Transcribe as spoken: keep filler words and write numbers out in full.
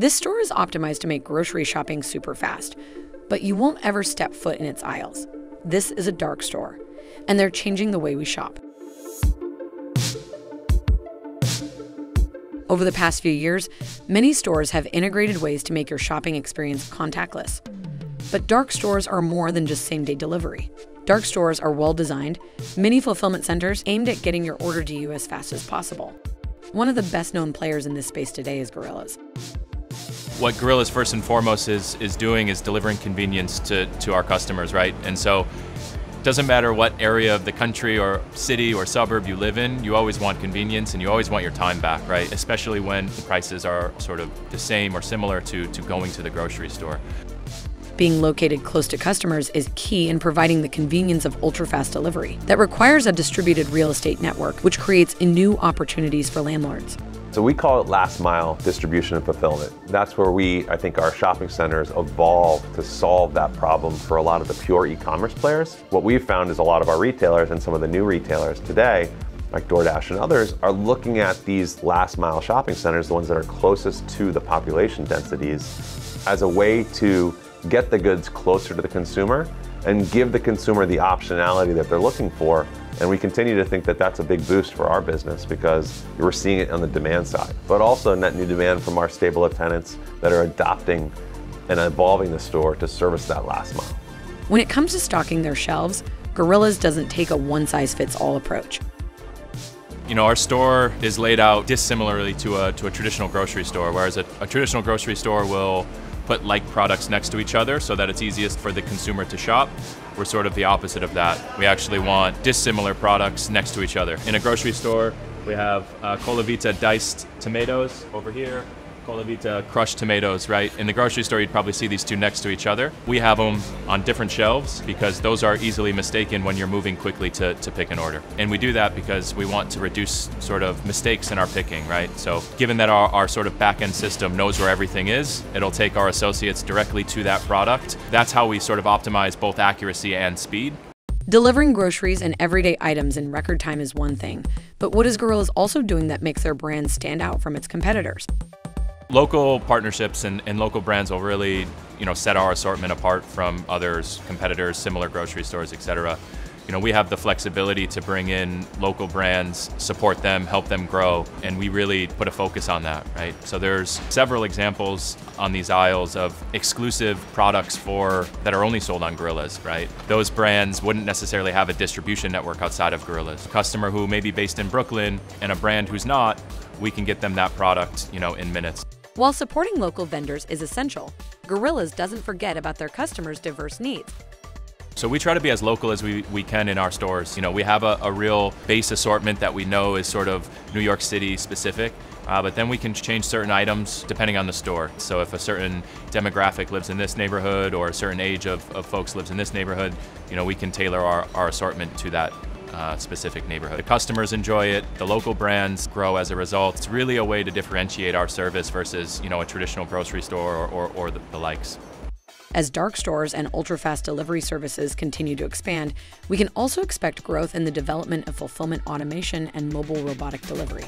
This store is optimized to make grocery shopping super fast, but you won't ever step foot in its aisles. This is a dark store, and they're changing the way we shop. Over the past few years, many stores have integrated ways to make your shopping experience contactless. But dark stores are more than just same-day delivery. Dark stores are well-designed, mini fulfillment centers aimed at getting your order to you as fast as possible. One of the best-known players in this space today is Gorillas. What Gorillas first and foremost is, is doing is delivering convenience to, to our customers, right? And so it doesn't matter what area of the country or city or suburb you live in, you always want convenience and you always want your time back, right? Especially when the prices are sort of the same or similar to, to going to the grocery store. Being located close to customers is key in providing the convenience of ultra-fast delivery that requires a distributed real estate network, which creates new opportunities for landlords. So we call it last mile distribution and fulfillment. That's where we, I think our shopping centers evolve to solve that problem for a lot of the pure e-commerce players. What we've found is a lot of our retailers and some of the new retailers today, like DoorDash and others, are looking at these last mile shopping centers, the ones that are closest to the population densities, as a way to get the goods closer to the consumer and give the consumer the optionality that they're looking for. And we continue to think that that's a big boost for our business because we're seeing it on the demand side, but also net new demand from our stable of tenants that are adopting and evolving the store to service that last mile. When it comes to stocking their shelves, Gorillas doesn't take a one-size-fits-all approach. You know, our store is laid out dissimilarly to a, to a traditional grocery store, whereas a, a traditional grocery store will put like products next to each other so that it's easiest for the consumer to shop. We're sort of the opposite of that. We actually want dissimilar products next to each other. In a grocery store, we have uh, Colavita diced tomatoes over here, Colavita crushed tomatoes, right? In the grocery store, you'd probably see these two next to each other. We have them on different shelves because those are easily mistaken when you're moving quickly to, to pick an order. And we do that because we want to reduce sort of mistakes in our picking, right? So given that our, our sort of back-end system knows where everything is, it'll take our associates directly to that product. That's how we sort of optimize both accuracy and speed. Delivering groceries and everyday items in record time is one thing, but what is Gorillas also doing that makes their brand stand out from its competitors? Local partnerships and, and local brands will really, you know, set our assortment apart from others, competitors, similar grocery stores, et cetera. You know, we have the flexibility to bring in local brands, support them, help them grow, and we really put a focus on that, right? So there's several examples on these aisles of exclusive products for that are only sold on Gorillas, right? Those brands wouldn't necessarily have a distribution network outside of Gorillas. A customer who may be based in Brooklyn and a brand who's not, we can get them that product, you know, in minutes. While supporting local vendors is essential, Gorillas doesn't forget about their customers' diverse needs. So we try to be as local as we, we can in our stores. You know, we have a, a real base assortment that we know is sort of New York City specific, uh, but then we can change certain items depending on the store. So if a certain demographic lives in this neighborhood or a certain age of, of folks lives in this neighborhood, you know, we can tailor our, our assortment to that Uh, specific neighborhood. The customers enjoy it, the local brands grow as a result. It's really a way to differentiate our service versus, you know, a traditional grocery store or, or, or the, the likes. As dark stores and ultra-fast delivery services continue to expand, we can also expect growth in the development of fulfillment automation and mobile robotic delivery.